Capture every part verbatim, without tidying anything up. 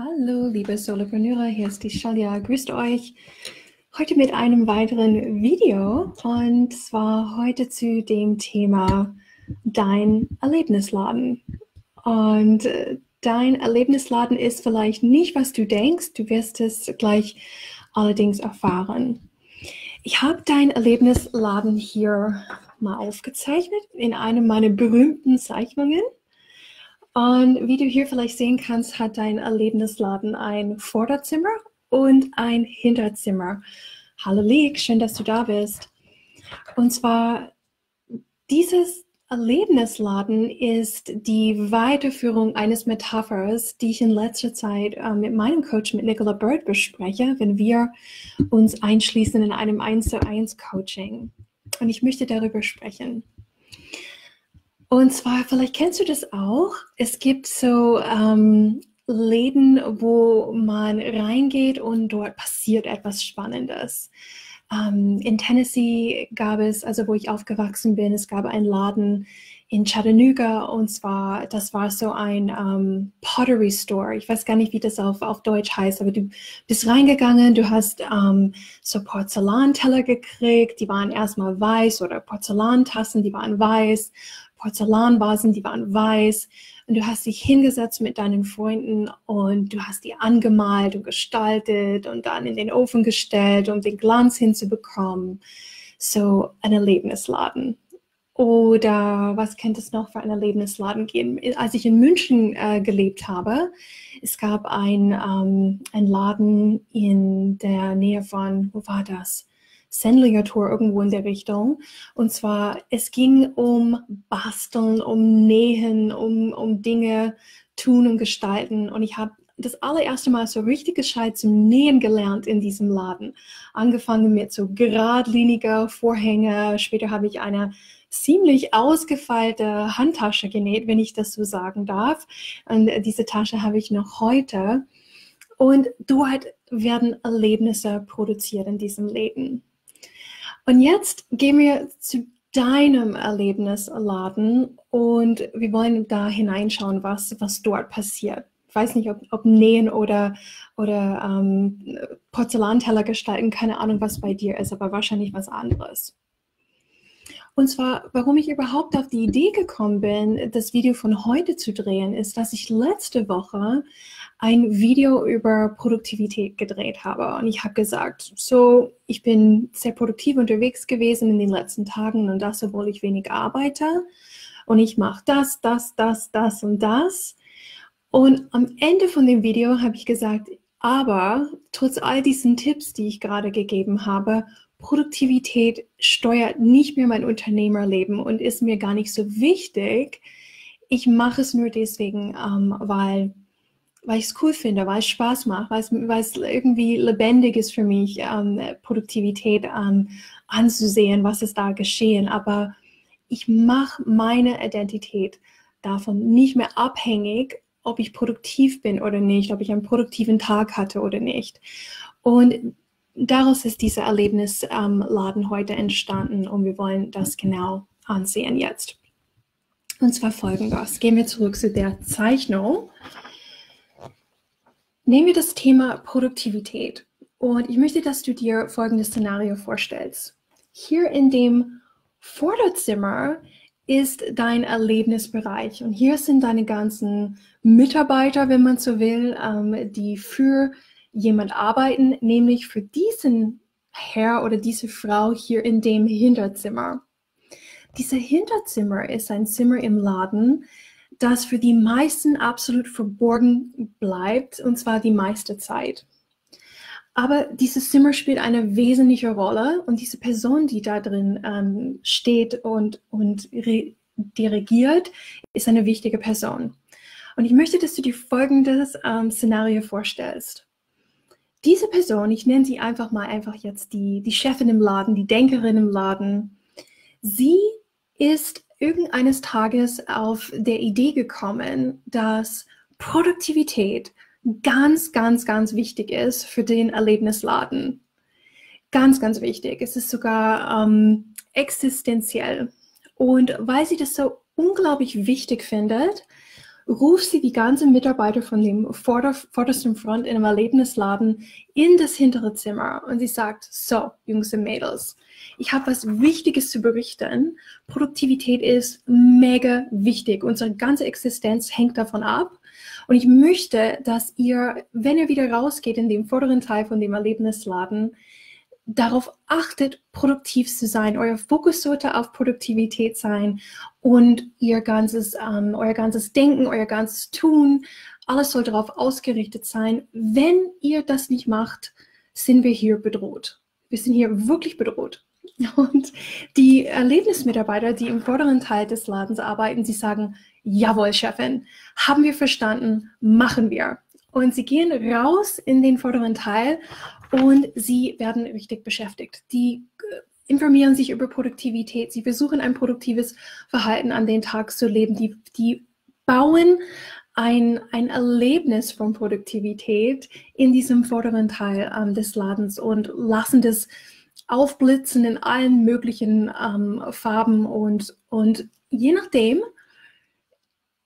Hallo liebe Solopreneure, hier ist die Shailia, grüßt euch heute mit einem weiteren Video und zwar heute zu dem Thema Dein Erlebnisladen. Und dein Erlebnisladen ist vielleicht nicht, was du denkst, du wirst es gleich allerdings erfahren. Ich habe deinen Erlebnisladen hier mal aufgezeichnet in einer meiner berühmten Zeichnungen. Und wie du hier vielleicht sehen kannst, hat dein Erlebnisladen ein Vorderzimmer und ein Hinterzimmer. Hallo Leek, schön, dass du da bist. Und zwar, dieses Erlebnisladen ist die Weiterführung eines Metaphors, die ich in letzter Zeit äh, mit meinem Coach, mit Nicola Bird, bespreche, wenn wir uns einschließen in einem eins zu eins Coaching. Und ich möchte darüber sprechen. Und zwar, vielleicht kennst du das auch, es gibt so ähm, Läden, wo man reingeht und dort passiert etwas Spannendes. Ähm, in Tennessee gab es, also wo ich aufgewachsen bin, es gab einen Laden in Chattanooga und zwar, das war so ein ähm, Pottery Store. Ich weiß gar nicht, wie das auf, auf Deutsch heißt, aber du bist reingegangen, du hast ähm, so Porzellanteller gekriegt, die waren erstmal weiß oder Porzellantassen, die waren weiß. Porzellanvasen, die waren weiß und du hast dich hingesetzt mit deinen Freunden und du hast die angemalt und gestaltet und dann in den Ofen gestellt, um den Glanz hinzubekommen. So ein Erlebnisladen. Oder was könnte es noch für einen Erlebnisladen geben? Als ich in München äh, gelebt habe, es gab ein, ähm, ein Laden in der Nähe von, wo war das? Sendlinger Tor, irgendwo in der Richtung. Und zwar, es ging um Basteln, um Nähen, um, um Dinge tun und gestalten. Und ich habe das allererste Mal so richtig gescheit zum Nähen gelernt in diesem Laden. Angefangen mit so geradliniger Vorhänge. Später habe ich eine ziemlich ausgefeilte Handtasche genäht, wenn ich das so sagen darf. Und diese Tasche habe ich noch heute. Und dort werden Erlebnisse produziert in diesem Leben. Und jetzt gehen wir zu deinem Erlebnisladen und wir wollen da hineinschauen, was, was dort passiert. Ich weiß nicht, ob, ob Nähen oder, oder ähm, Porzellanteller gestalten, keine Ahnung, was bei dir ist, aber wahrscheinlich was anderes. Und zwar, warum ich überhaupt auf die Idee gekommen bin, das Video von heute zu drehen, ist, dass ich letzte Woche ein Video über Produktivität gedreht habe. Und ich habe gesagt, so, ich bin sehr produktiv unterwegs gewesen in den letzten Tagen und das, obwohl ich wenig arbeite. Und ich mache das, das, das, das und das. Und am Ende von dem Video habe ich gesagt, aber trotz all diesen Tipps, die ich gerade gegeben habe, Produktivität steuert nicht mehr mein Unternehmerleben und ist mir gar nicht so wichtig. Ich mache es nur deswegen, ähm, weil, weil ich es cool finde, weil es Spaß macht, weil es irgendwie lebendig ist für mich, ähm, Produktivität ähm, anzusehen, was ist da geschehen. Aber ich mache meine Identität davon nicht mehr abhängig, ob ich produktiv bin oder nicht, ob ich einen produktiven Tag hatte oder nicht. Und daraus ist dieser Erlebnisladen ähm, heute entstanden und wir wollen das genau ansehen jetzt. Und zwar folgendes. Gehen wir zurück zu der Zeichnung. Nehmen wir das Thema Produktivität und ich möchte, dass du dir folgendes Szenario vorstellst. Hier in dem Vorderzimmer ist dein Erlebnisbereich und hier sind deine ganzen Mitarbeiter, wenn man so will, ähm, die für jemand arbeiten, nämlich für diesen Herr oder diese Frau hier in dem Hinterzimmer. Dieses Hinterzimmer ist ein Zimmer im Laden, das für die meisten absolut verborgen bleibt, und zwar die meiste Zeit. Aber dieses Zimmer spielt eine wesentliche Rolle und diese Person, die da drin ähm, steht und, und dirigiert, ist eine wichtige Person. Und ich möchte, dass du dir folgendes ähm, Szenario vorstellst. Diese Person, ich nenne sie einfach mal einfach jetzt die, die Chefin im Laden, die Denkerin im Laden, sie ist irgendeines Tages auf der Idee gekommen, dass Produktivität ganz, ganz, ganz wichtig ist für den Erlebnisladen. Ganz, ganz wichtig. Es ist sogar ähm, existenziell. Und weil sie das so unglaublich wichtig findet, ruft sie die ganzen Mitarbeiter von dem vorder vordersten Front in einem Erlebnisladen in das hintere Zimmer und sie sagt, so, Jungs und Mädels, ich habe was Wichtiges zu berichten. Produktivität ist mega wichtig. Unsere ganze Existenz hängt davon ab. Und ich möchte, dass ihr, wenn ihr wieder rausgeht in dem vorderen Teil von dem Erlebnisladen, darauf achtet, produktiv zu sein. Euer Fokus sollte auf Produktivität sein und ihr ganzes, ähm, euer ganzes Denken, euer ganzes Tun, alles soll darauf ausgerichtet sein. Wenn ihr das nicht macht, sind wir hier bedroht. Wir sind hier wirklich bedroht. Und die Erlebnismitarbeiter, die im vorderen Teil des Ladens arbeiten, sie sagen, jawohl, Chefin, haben wir verstanden, machen wir. Und sie gehen raus in den vorderen Teil und sie werden richtig beschäftigt. Die informieren sich über Produktivität, sie versuchen ein produktives Verhalten an den Tag zu leben. Die, die bauen ein, ein Erlebnis von Produktivität in diesem vorderen Teil ähm, des Ladens und lassen das aufblitzen in allen möglichen ähm, Farben. Und, und je nachdem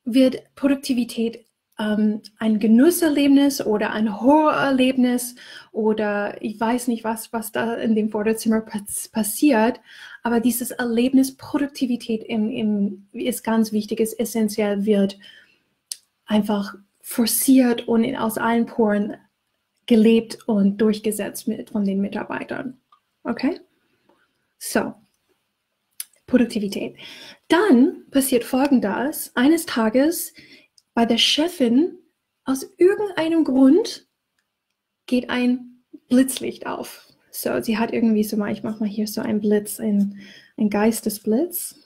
wird Produktivität ähm, ein Genusserlebnis oder ein Horrorerlebnis oder ich weiß nicht, was, was da in dem Vorderzimmer pass passiert, aber dieses Erlebnis Produktivität im, im, ist ganz wichtig, ist essentiell, wird einfach forciert und in, aus allen Poren gelebt und durchgesetzt mit, von den Mitarbeitern. Okay? So. Produktivität. Dann passiert Folgendes. Eines Tages bei der Chefin aus irgendeinem Grund geht ein Blitzlicht auf. So, sie hat irgendwie so mal, ich mache mal hier so einen Blitz, ein, ein Geistesblitz.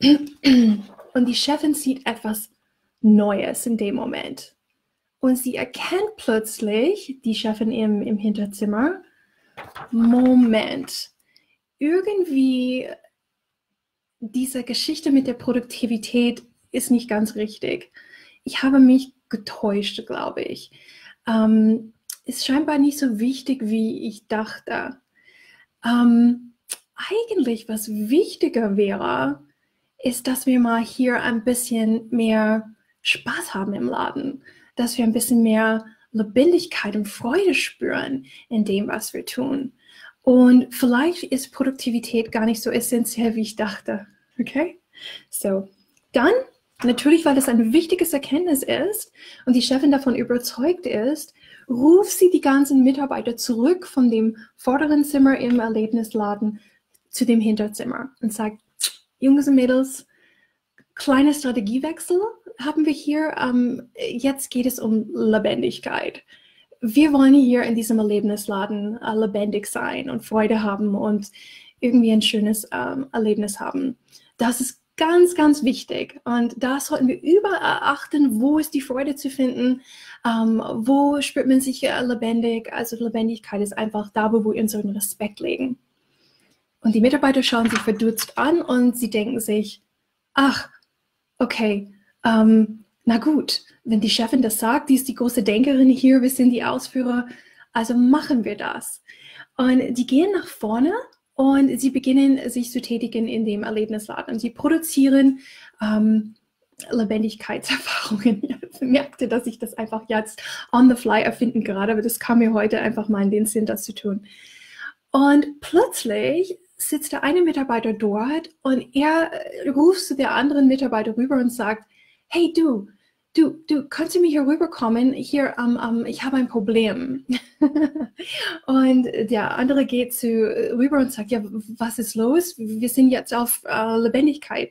Und die Chefin sieht etwas Neues in dem Moment. Und sie erkennt plötzlich, die Chefin im, im Hinterzimmer, Moment. Irgendwie diese Geschichte mit der Produktivität ist nicht ganz richtig. Ich habe mich getäuscht, glaube ich. Ähm, ist scheinbar nicht so wichtig, wie ich dachte. Ähm, eigentlich, was wichtiger wäre, ist, dass wir mal hier ein bisschen mehr Spaß haben im Laden. Dass wir ein bisschen mehr Lebendigkeit und Freude spüren in dem, was wir tun. Und vielleicht ist Produktivität gar nicht so essentiell, wie ich dachte. Okay? So. Dann, natürlich, weil das ein wichtiges Erkenntnis ist und die Chefin davon überzeugt ist, ruft sie die ganzen Mitarbeiter zurück von dem vorderen Zimmer im Erlebnisladen zu dem Hinterzimmer und sagt, Jungs und Mädels, kleiner Strategiewechsel haben wir hier. Ähm, jetzt geht es um Lebendigkeit. Wir wollen hier in diesem Erlebnisladen äh, lebendig sein und Freude haben und irgendwie ein schönes ähm, Erlebnis haben. Das ist ganz, ganz wichtig. Und da sollten wir überall achten, wo ist die Freude zu finden, ähm, wo spürt man sich äh, lebendig. Also Lebendigkeit ist einfach da, wo wir unseren Respekt legen. Und die Mitarbeiter schauen sich verdutzt an und sie denken sich, ach, okay, ähm, na gut, wenn die Chefin das sagt, die ist die große Denkerin hier, wir sind die Ausführer, also machen wir das. Und die gehen nach vorne und sie beginnen sich zu tätigen in dem Erlebnisladen. Und sie produzieren ähm, Lebendigkeitserfahrungen. Ich merkte, dass ich das einfach jetzt on the fly erfinden gerade, aber das kam mir heute einfach mal in den Sinn, das zu tun. Und plötzlich sitzt der eine Mitarbeiter dort und er ruft zu der anderen Mitarbeiter rüber und sagt, hey du, Du, du, kannst du mir hier rüberkommen? Hier, um, um, ich habe ein Problem. Und der andere geht zu, rüber und sagt, ja, was ist los? Wir sind jetzt auf uh, Lebendigkeit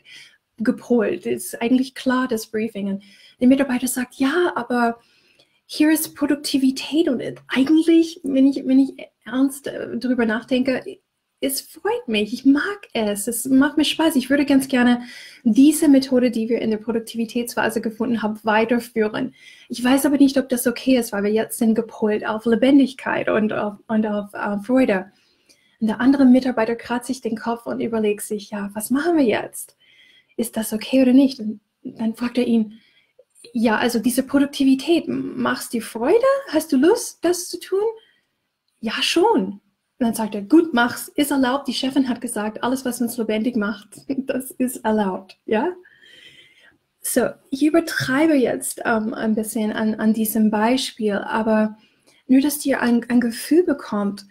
gepolt. Ist eigentlich klar, das Briefing. Und der Mitarbeiter sagt, ja, aber hier ist Produktivität. Und eigentlich, wenn ich, wenn ich ernst darüber nachdenke, es freut mich, ich mag es, es macht mir Spaß. Ich würde ganz gerne diese Methode, die wir in der Produktivitätsphase gefunden haben, weiterführen. Ich weiß aber nicht, ob das okay ist, weil wir jetzt sind gepolt auf Lebendigkeit und auf, und auf uh, Freude. Und der andere Mitarbeiter kratzt sich den Kopf und überlegt sich, ja, was machen wir jetzt? Ist das okay oder nicht? Und dann fragt er ihn, ja, also diese Produktivität, machst du Freude? Hast du Lust, das zu tun? Ja, schon. Und dann sagt er, gut, mach's, ist erlaubt. Die Chefin hat gesagt, alles, was uns lebendig macht, das ist erlaubt. Ja? So, ich übertreibe jetzt ähm, ein bisschen an, an diesem Beispiel, aber nur, dass ihr ein, ein Gefühl bekommt,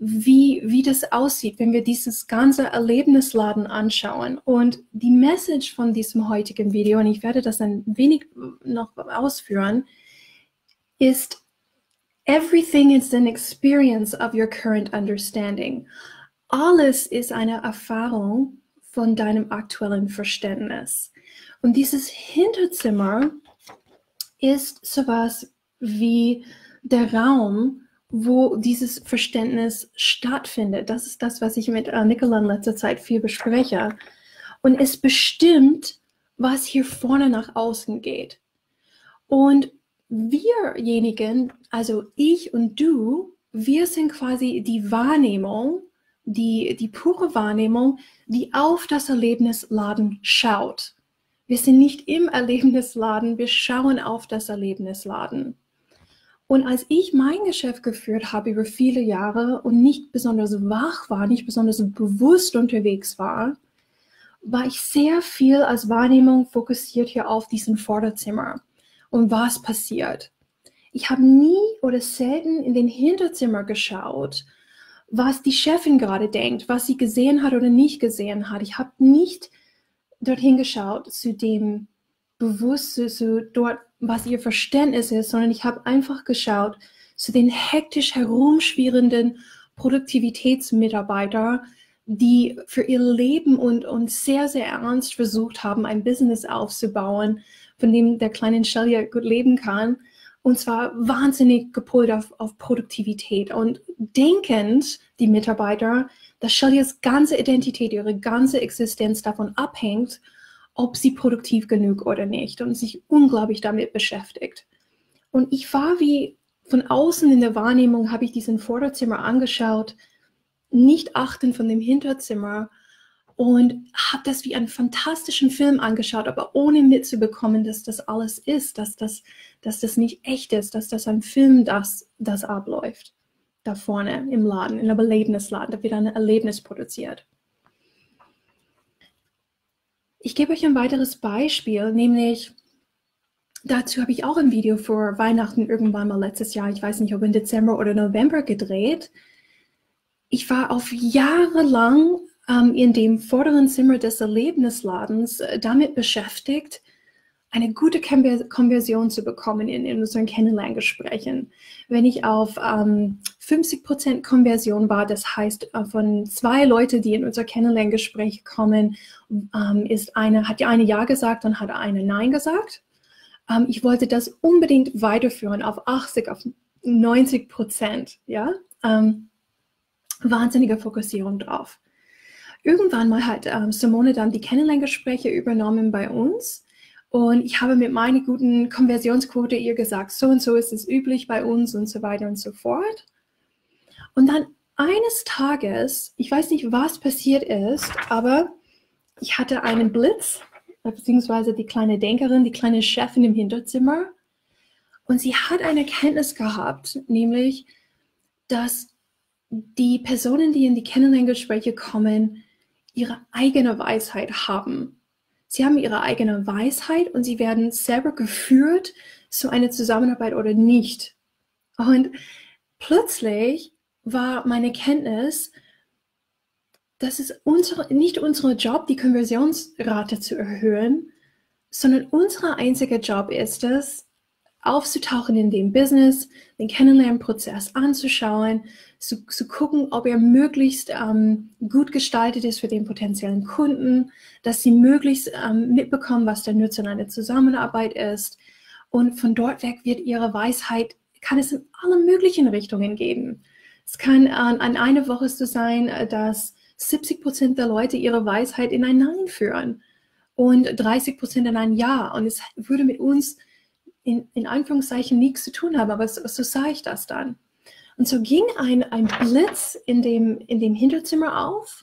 wie, wie das aussieht, wenn wir dieses ganze Erlebnisladen anschauen. Und die Message von diesem heutigen Video, und ich werde das ein wenig noch ausführen, ist: Everything is an experience of your current understanding. Alles ist eine Erfahrung von deinem aktuellen Verständnis. Und dieses Hinterzimmer ist sowas wie der Raum, wo dieses Verständnis stattfindet. Das ist das, was ich mit Nicola in letzter Zeit viel bespreche. Und es bestimmt, was hier vorne nach außen geht. Und wirjenigen, also ich und du, wir sind quasi die Wahrnehmung, die, die pure Wahrnehmung, die auf das Erlebnisladen schaut. Wir sind nicht im Erlebnisladen, wir schauen auf das Erlebnisladen. Und als ich mein Geschäft geführt habe über viele Jahre und nicht besonders wach war, nicht besonders bewusst unterwegs war, war ich sehr viel als Wahrnehmung fokussiert hier auf diesem Vorderzimmer. Und was passiert? Ich habe nie oder selten in den Hinterzimmer geschaut, was die Chefin gerade denkt, was sie gesehen hat oder nicht gesehen hat. Ich habe nicht dorthin geschaut, zu dem Bewusstsein, zu dort, was ihr Verständnis ist, sondern ich habe einfach geschaut zu den hektisch herumschwirrenden Produktivitätsmitarbeiter, die für ihr Leben und, und sehr, sehr ernst versucht haben, ein Business aufzubauen, von dem der kleinen Shailia gut leben kann, und zwar wahnsinnig gepolt auf, auf Produktivität und denkend, die Mitarbeiter, dass Shailias ganze Identität, ihre ganze Existenz davon abhängt, ob sie produktiv genug oder nicht, und sich unglaublich damit beschäftigt. Und ich war wie von außen in der Wahrnehmung, habe ich diesen Vorderzimmer angeschaut, nicht achten von dem Hinterzimmer, und habe das wie einen fantastischen Film angeschaut, aber ohne mitzubekommen, dass das alles ist, dass das, dass das nicht echt ist, dass das ein Film, das, das abläuft, da vorne im Laden, im Erlebnisladen, da wird ein Erlebnis produziert. Ich gebe euch ein weiteres Beispiel, nämlich dazu habe ich auch ein Video vor Weihnachten irgendwann mal letztes Jahr, ich weiß nicht, ob im Dezember oder November gedreht. Ich war auf jahrelang ähm, in dem vorderen Zimmer des Erlebnisladens äh, damit beschäftigt, eine gute Konversion zu bekommen in, in unseren Kennenlerngesprächen. Wenn ich auf ähm, fünfzig Prozent Konversion war, das heißt, äh, von zwei Leuten, die in unser Kennenlerngespräch kommen, ähm, ist eine, hat die eine Ja gesagt und hat eine Nein gesagt. Ähm, ich wollte das unbedingt weiterführen auf achtzig, auf neunzig Prozent. Ja? Ähm, wahnsinnige Fokussierung drauf. Irgendwann mal hat ähm, Simone dann die Kennenlerngespräche übernommen bei uns, und ich habe mit meiner guten Konversionsquote ihr gesagt, so und so ist es üblich bei uns und so weiter und so fort. Und dann eines Tages, ich weiß nicht, was passiert ist, aber ich hatte einen Blitz, beziehungsweise die kleine Denkerin, die kleine Chefin im Hinterzimmer, und sie hat eine Erkenntnis gehabt, nämlich, dass die Personen, die in die Kennenlerngespräche kommen, ihre eigene Weisheit haben. Sie haben ihre eigene Weisheit und sie werden selber geführt zu einer Zusammenarbeit oder nicht. Und plötzlich war meine Kenntnis, dass es unsere, nicht unser Job, die Konversionsrate zu erhöhen, sondern unser einziger Job ist es, aufzutauchen in dem Business, den Kennenlernprozess anzuschauen, zu, zu gucken, ob er möglichst ähm, gut gestaltet ist für den potenziellen Kunden, dass sie möglichst ähm, mitbekommen, was der Nutzen einer Zusammenarbeit ist. Und von dort weg wird ihre Weisheit, kann es in alle möglichen Richtungen geben. Es kann äh, an einer Woche so sein, dass siebzig Prozent der Leute ihre Weisheit in ein Nein führen und dreißig Prozent in ein Ja. Und es würde mit uns In, in Anführungszeichen nichts zu tun haben, aber so, so sah ich das dann. Und so ging ein, ein Blitz in dem, in dem Hinterzimmer auf,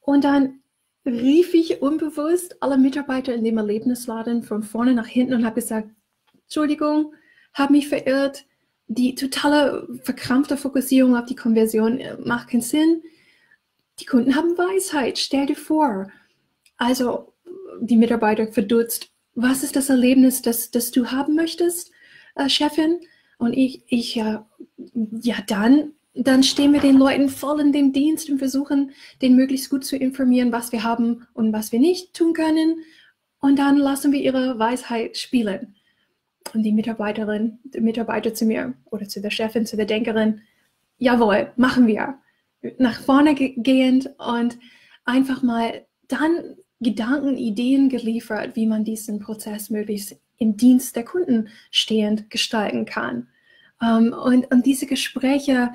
und dann rief ich unbewusst alle Mitarbeiter in dem Erlebnisladen von vorne nach hinten und habe gesagt, Entschuldigung, habe mich verirrt, die totale verkrampfte Fokussierung auf die Konversion macht keinen Sinn, die Kunden haben Weisheit, stell dir vor. Also die Mitarbeiter verdutzt was ist das Erlebnis, das, das du haben möchtest, äh, Chefin? Und ich, ich äh, ja, dann, dann stehen wir den Leuten voll in dem Dienst und versuchen, denen möglichst gut zu informieren, was wir haben und was wir nicht tun können. Und dann lassen wir ihre Weisheit spielen. Und die Mitarbeiterin, die Mitarbeiter zu mir oder zu der Chefin, zu der Denkerin, jawohl, machen wir. Nach vorne ge- gehend und einfach mal dann Gedanken, Ideen geliefert, wie man diesen Prozess möglichst im Dienst der Kunden stehend gestalten kann. Um, und, und diese Gespräche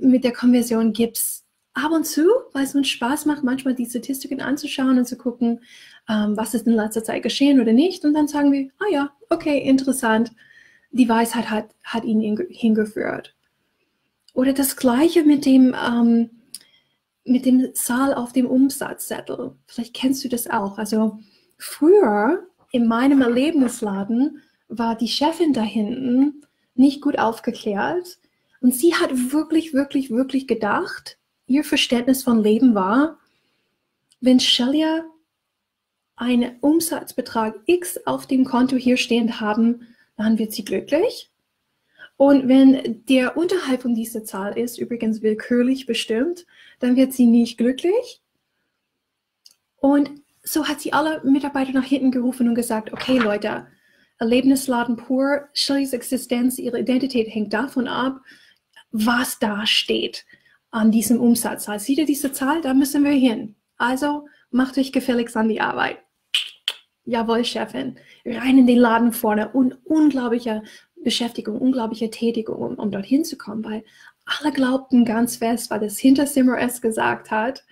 mit der Konversion gibt es ab und zu, weil es uns Spaß macht, manchmal die Statistiken anzuschauen und zu gucken, um, was ist in letzter Zeit geschehen oder nicht. Und dann sagen wir, ah ja, okay, interessant, die Weisheit hat, hat ihn hingeführt. Oder das Gleiche mit dem, ähm, mit dem Zahl auf dem Umsatzzettel. Vielleicht kennst du das auch. Also früher in meinem Erlebnisladen war die Chefin da hinten nicht gut aufgeklärt. Und sie hat wirklich, wirklich, wirklich gedacht, ihr Verständnis von Leben war, wenn Shailia einen Umsatzbetrag X auf dem Konto hier stehend haben, dann wird sie glücklich. Und wenn der unterhalb von dieser Zahl ist, übrigens willkürlich bestimmt, dann wird sie nicht glücklich. Und so hat sie alle Mitarbeiter nach hinten gerufen und gesagt, okay Leute, Erlebnisladen pur, Shailias Existenz, ihre Identität hängt davon ab, was da steht an diesem Umsatzzahl. Seht ihr diese Zahl? Da müssen wir hin. Also macht euch gefälligst an die Arbeit. Jawohl, Chefin. Rein in den Laden vorne und unglaublicher Beschäftigung, unglaubliche Tätigung, um, um dorthin zu kommen, weil alle glaubten ganz fest, weil das Hinterzimmer es gesagt hat,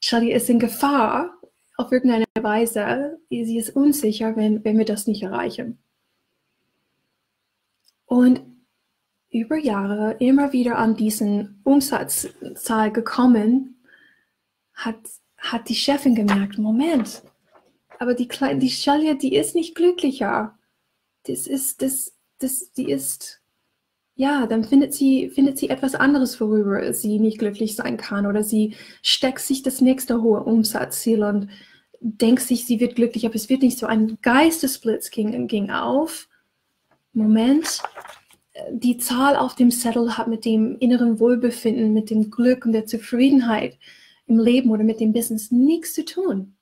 Shailia ist in Gefahr auf irgendeine Weise, sie ist unsicher, wenn, wenn wir das nicht erreichen. Und über Jahre immer wieder an diesen Umsatzzahl gekommen, hat, hat die Chefin gemerkt, Moment, aber die, Kleine, die Shailia, die ist nicht glücklicher. Das ist das Das, die ist, ja, dann findet sie, findet sie etwas anderes, worüber sie nicht glücklich sein kann. Oder sie steckt sich das nächste hohe Umsatzziel und denkt sich, sie wird glücklich, aber es wird nicht so. Ein Geistesblitz ging, ging auf. Moment, die Zahl auf dem Zettel hat mit dem inneren Wohlbefinden, mit dem Glück und der Zufriedenheit im Leben oder mit dem Business nichts zu tun.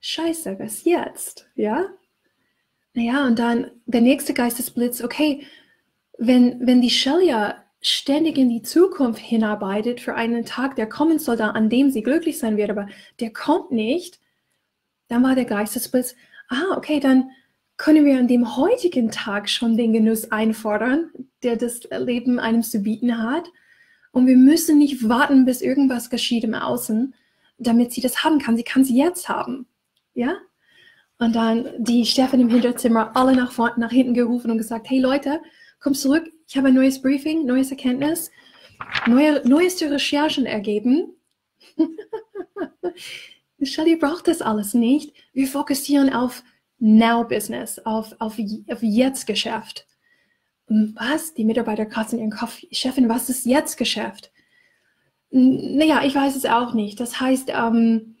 Scheiße, was jetzt, ja? Ja, und dann der nächste Geistesblitz, okay, wenn, wenn die Shailia ständig in die Zukunft hinarbeitet für einen Tag, der kommen soll, da, an dem sie glücklich sein wird, aber der kommt nicht, dann war der Geistesblitz, ah, okay, dann können wir an dem heutigen Tag schon den Genuss einfordern, der das Leben einem zu bieten hat. Und wir müssen nicht warten, bis irgendwas geschieht im Außen, damit sie das haben kann. Sie kann es jetzt haben, ja? Und dann die Chefin im Hinterzimmer, alle nach, vorn, nach hinten gerufen und gesagt, hey Leute, komm zurück, ich habe ein neues Briefing, neues Erkenntnis, neue, neueste Recherchen ergeben. Shailia braucht das alles nicht. Wir fokussieren auf Now-Business, auf, auf, auf Jetzt-Geschäft. Was? Die Mitarbeiter kratzen ihren Kopf. Chefin, was ist Jetzt-Geschäft? Naja, ich weiß es auch nicht. Das heißt, ähm,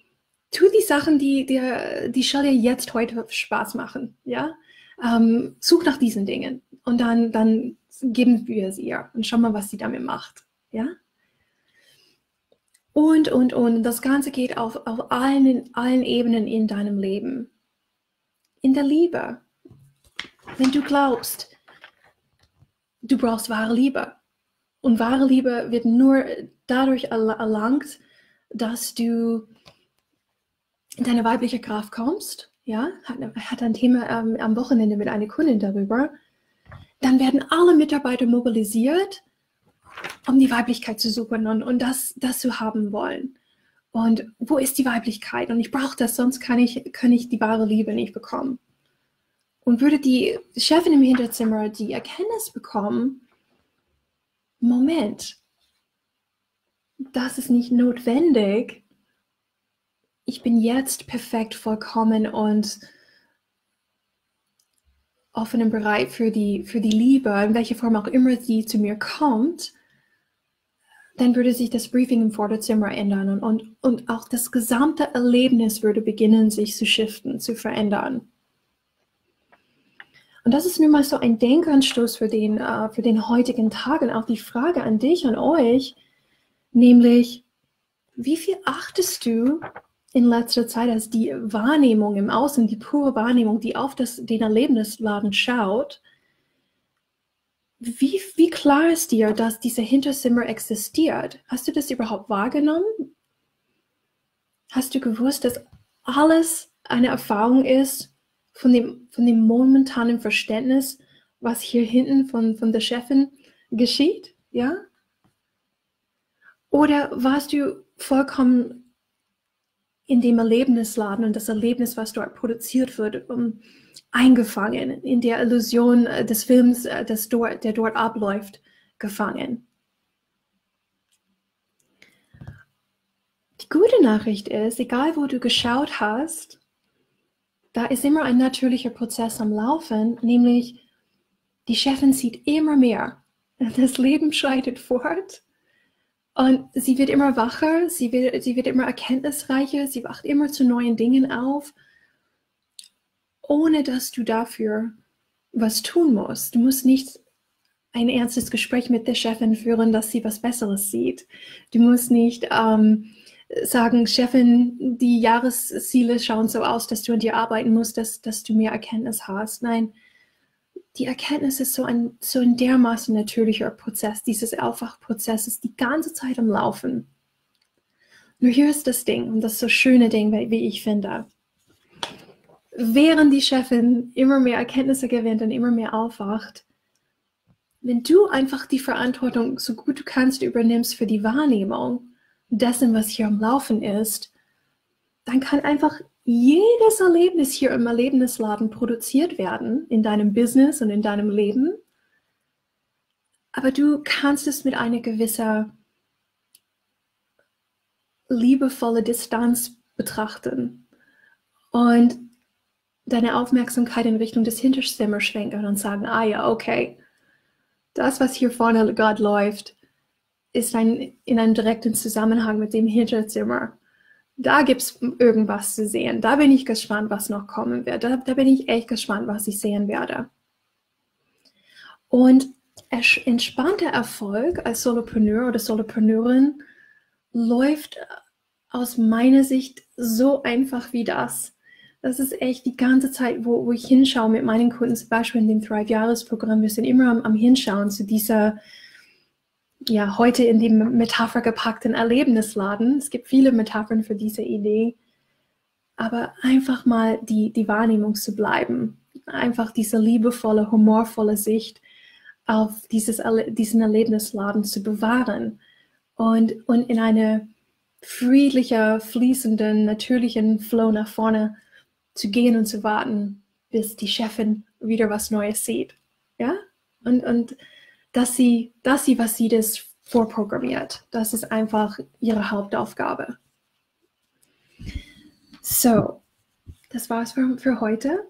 tu die Sachen, die dir, die Shailia jetzt heute Spaß machen, ja? Ähm, such nach diesen Dingen und dann, dann geben wir es ihr und schau mal, was sie damit macht, ja? Und, und, und, das Ganze geht auf, auf allen, allen Ebenen in deinem Leben. In der Liebe. Wenn du glaubst, du brauchst wahre Liebe. Und wahre Liebe wird nur dadurch erlangt, dass du in deine weibliche Kraft kommst, ja, hat, hat ein Thema ähm, am Wochenende mit einer Kundin darüber, dann werden alle Mitarbeiter mobilisiert, um die Weiblichkeit zu suchen und, und das, das zu haben wollen. Und wo ist die Weiblichkeit? Und ich brauche das, sonst kann ich, kann ich die wahre Liebe nicht bekommen. Und würde die Chefin im Hinterzimmer die Erkenntnis bekommen, Moment, das ist nicht notwendig, ich bin jetzt perfekt, vollkommen und offen und bereit für die, für die Liebe, in welcher Form auch immer die zu mir kommt, dann würde sich das Briefing im Vorderzimmer ändern und, und, und auch das gesamte Erlebnis würde beginnen, sich zu shiften, zu verändern. Und das ist nun mal so ein Denkanstoß für den, uh, für den heutigen Tag und auch die Frage an dich, an euch, nämlich, wie viel achtest du in letzter Zeit, als die Wahrnehmung im Außen, die pure Wahrnehmung, die auf das, den Erlebnisladen schaut, wie, wie klar ist dir, dass dieser Hinterzimmer existiert? Hast du das überhaupt wahrgenommen? Hast du gewusst, dass alles eine Erfahrung ist von dem, von dem momentanen Verständnis, was hier hinten von, von der Chefin geschieht? Ja? Oder warst du vollkommen in dem Erlebnisladen und das Erlebnis, was dort produziert wird, um, eingefangen, in der Illusion des Films, das dort, der dort abläuft, gefangen? Die gute Nachricht ist, egal wo du geschaut hast, da ist immer ein natürlicher Prozess am Laufen, nämlich die Chefin sieht immer mehr. Das Leben schreitet fort und sie wird immer wacher, sie wird, sie wird immer erkenntnisreicher, sie wacht immer zu neuen Dingen auf, ohne dass du dafür was tun musst. Du musst nicht ein ernstes Gespräch mit der Chefin führen, dass sie was Besseres sieht. Du musst nicht ähm, sagen, Chefin, die Jahresziele schauen so aus, dass du an dir arbeiten musst, dass, dass du mehr Erkenntnis hast. Nein, die Erkenntnis ist so ein, so ein dermaßen natürlicher Prozess. Dieses Aufwachprozess ist die ganze Zeit am Laufen. Nur hier ist das Ding und das so schöne Ding, wie ich finde. Während die Chefin immer mehr Erkenntnisse gewinnt und immer mehr aufwacht, wenn du einfach die Verantwortung so gut du kannst übernimmst für die Wahrnehmung dessen, was hier am Laufen ist, dann kann einfach jedes Erlebnis hier im Erlebnisladen produziert werden, in deinem Business und in deinem Leben. Aber du kannst es mit einer gewissen liebevollen Distanz betrachten und deine Aufmerksamkeit in Richtung des Hinterzimmers schwenken und sagen, ah ja, okay, das, was hier vorne gerade läuft, ist ein, in einem direkten Zusammenhang mit dem Hinterzimmer. Da gibt es irgendwas zu sehen. Da bin ich gespannt, was noch kommen wird. Da, da bin ich echt gespannt, was ich sehen werde. Und entspannter Erfolg als Solopreneur oder Solopreneurin läuft aus meiner Sicht so einfach wie das. Das ist echt die ganze Zeit, wo, wo ich hinschaue mit meinen Kunden, zum Beispiel in dem Thrive-Jahres-Programm. Wir sind immer am, am Hinschauen zu dieser, ja, heute in dem Metapher gepackten Erlebnisladen. Es gibt viele Metaphern für diese Idee. Aber einfach mal die, die Wahrnehmung zu bleiben. Einfach diese liebevolle, humorvolle Sicht auf dieses, diesen Erlebnisladen zu bewahren. Und, und in eine friedlicher, fließenden, natürlichen Flow nach vorne zu gehen und zu warten, bis die Chefin wieder was Neues sieht. Ja? Und, und dass, sie, dass sie, was sieht, ist vorprogrammiert. Das ist einfach ihre Hauptaufgabe. So, das war's für, für heute.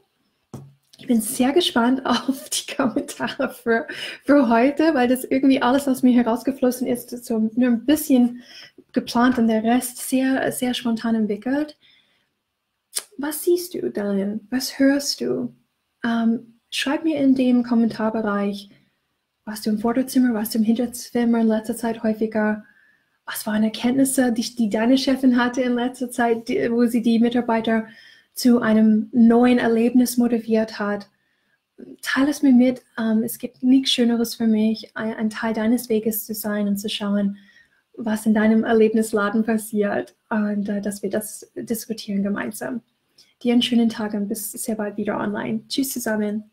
Ich bin sehr gespannt auf die Kommentare für, für heute, weil das irgendwie alles aus mir herausgeflossen ist, ist so nur ein bisschen geplant und der Rest sehr, sehr spontan entwickelt. Was siehst du darin? Was hörst du? Ähm, schreib mir in dem Kommentarbereich, warst du im Vorderzimmer, warst du im Hinterzimmer in letzter Zeit häufiger? Was waren Erkenntnisse, die, die deine Chefin hatte in letzter Zeit, die, wo sie die Mitarbeiter zu einem neuen Erlebnis motiviert hat? Teile es mir mit. Ähm, es gibt nichts Schöneres für mich, ein, ein Teil deines Weges zu sein und zu schauen, was in deinem Erlebnisladen passiert und äh, dass wir das diskutieren gemeinsam. Dir einen schönen Tag und bis sehr bald wieder online. Tschüss zusammen.